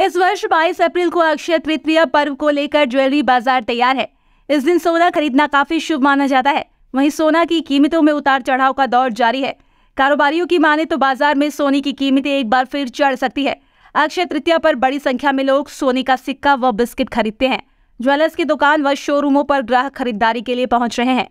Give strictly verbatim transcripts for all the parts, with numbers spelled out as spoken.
इस वर्ष बाईस अप्रैल को अक्षय तृतीया पर्व को लेकर ज्वेलरी बाजार तैयार है। इस दिन सोना खरीदना काफी शुभ माना जाता है। वहीं सोना की कीमतों में उतार चढ़ाव का दौर जारी है। कारोबारियों की माने तो बाजार में सोने की कीमतें एक बार फिर चढ़ सकती है। अक्षय तृतीया पर बड़ी संख्या में लोग सोने का सिक्का व बिस्किट खरीदते हैं। ज्वेलर्स की दुकान व शोरूमों पर ग्राहक खरीदारी के लिए पहुंच रहे हैं।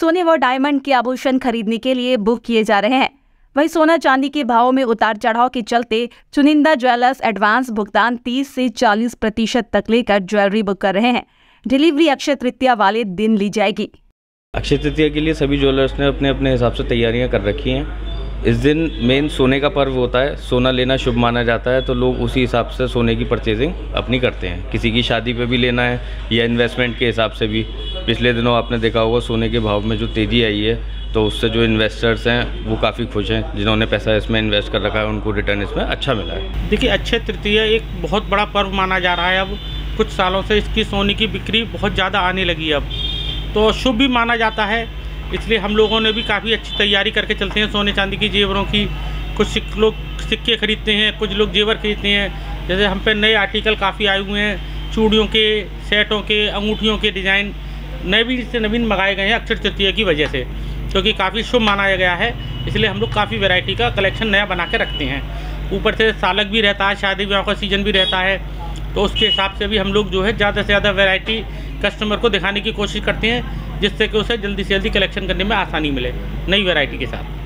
सोने व डायमंड के आभूषण खरीदने के लिए बुक किए जा रहे हैं। वहीं सोना चांदी के भावों में उतार चढ़ाव के चलते चुनिंदा ज्वेलर्स एडवांस भुगतान तीस से चालीस प्रतिशत तक लेकर ज्वेलरी बुक कर रहे हैं। डिलीवरी अक्षय तृतीया वाले दिन ली जाएगी। अक्षय तृतीया के लिए सभी ज्वेलर्स ने अपने अपने हिसाब से तैयारियां कर रखी हैं। इस दिन मेन सोने का पर्व होता है, सोना लेना शुभ माना जाता है, तो लोग उसी हिसाब से सोने की परचेजिंग अपनी करते हैं। किसी की शादी पे भी लेना है या इन्वेस्टमेंट के हिसाब से भी। पिछले दिनों आपने देखा होगा सोने के भाव में जो तेज़ी आई है, तो उससे जो इन्वेस्टर्स हैं वो काफ़ी खुश हैं। जिन्होंने पैसा इसमें इन्वेस्ट कर रखा है उनको रिटर्न इसमें अच्छा मिला है। देखिए, अक्षय तृतीया एक बहुत बड़ा पर्व माना जा रहा है। अब कुछ सालों से इसकी सोने की बिक्री बहुत ज़्यादा आने लगी है, अब तो शुभ भी माना जाता है। इसलिए हम लोगों ने भी काफ़ी अच्छी तैयारी करके चलते हैं। सोने चांदी की जेवरों की कुछ लोग सिक्के खरीदते हैं, कुछ लोग जेवर खरीदते हैं। जैसे हम पे नए आर्टिकल काफ़ी आए हुए हैं, चूड़ियों के, सेटों के, अंगूठियों के डिज़ाइन नवीन से नवीन मंगाए गए हैं अक्षय तृतीया की वजह से, क्योंकि काफ़ी शुभ माना गया है। इसलिए हम लोग काफ़ी वैरायटी का कलेक्शन नया बना के रखते हैं। ऊपर से सालक भी रहता है, शादी ब्याह का सीज़न भी रहता है, तो उसके हिसाब से भी हम लोग जो है ज़्यादा से ज़्यादा वैरायटी कस्टमर को दिखाने की कोशिश करते हैं, जिससे कि उसे जल्दी से जल्दी कलेक्शन करने में आसानी मिले नई वैरायटी के साथ।